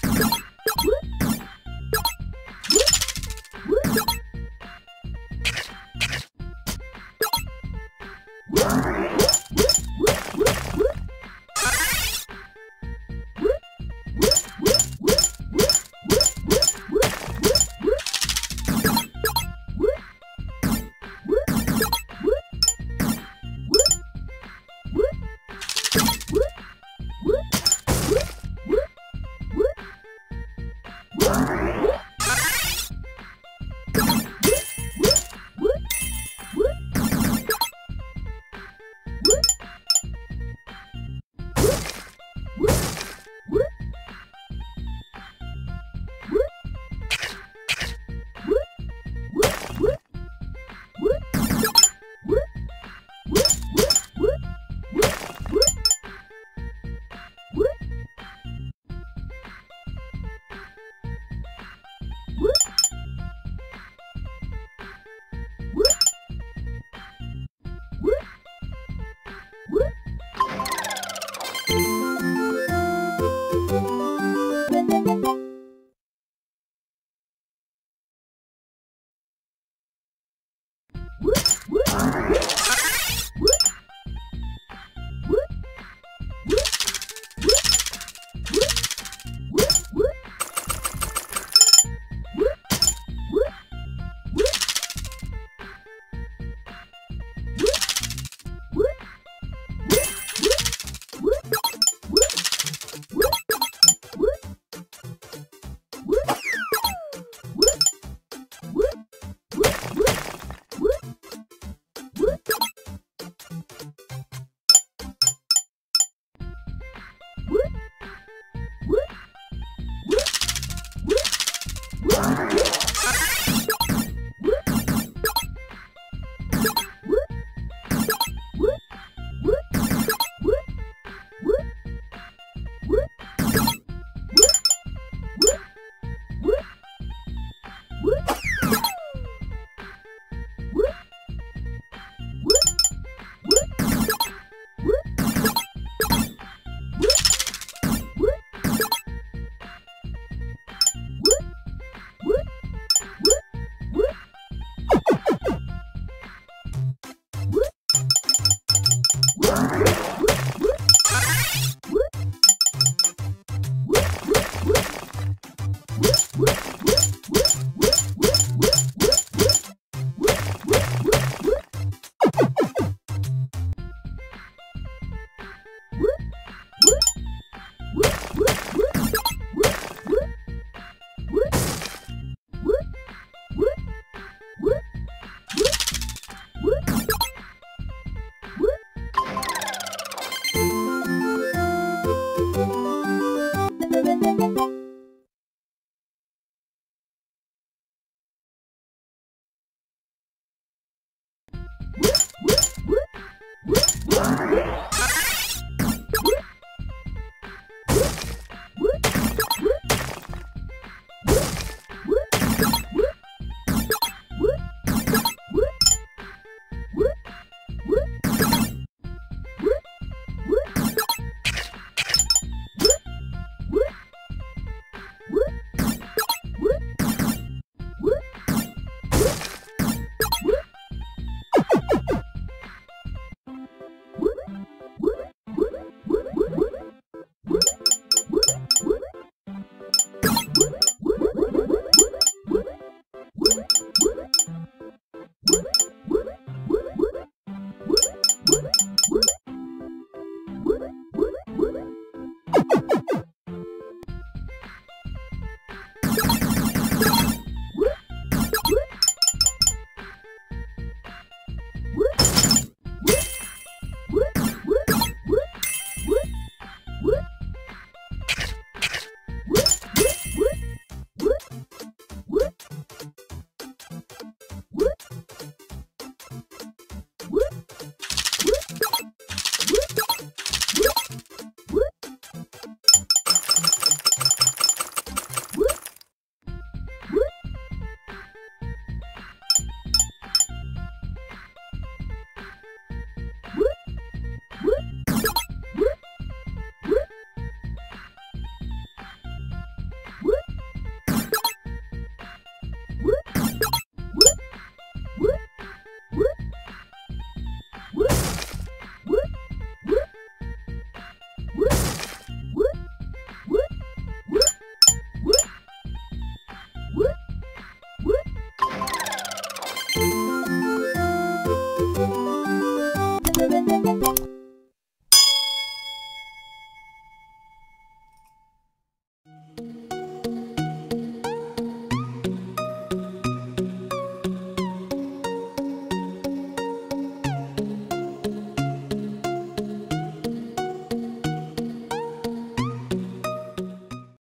Come on.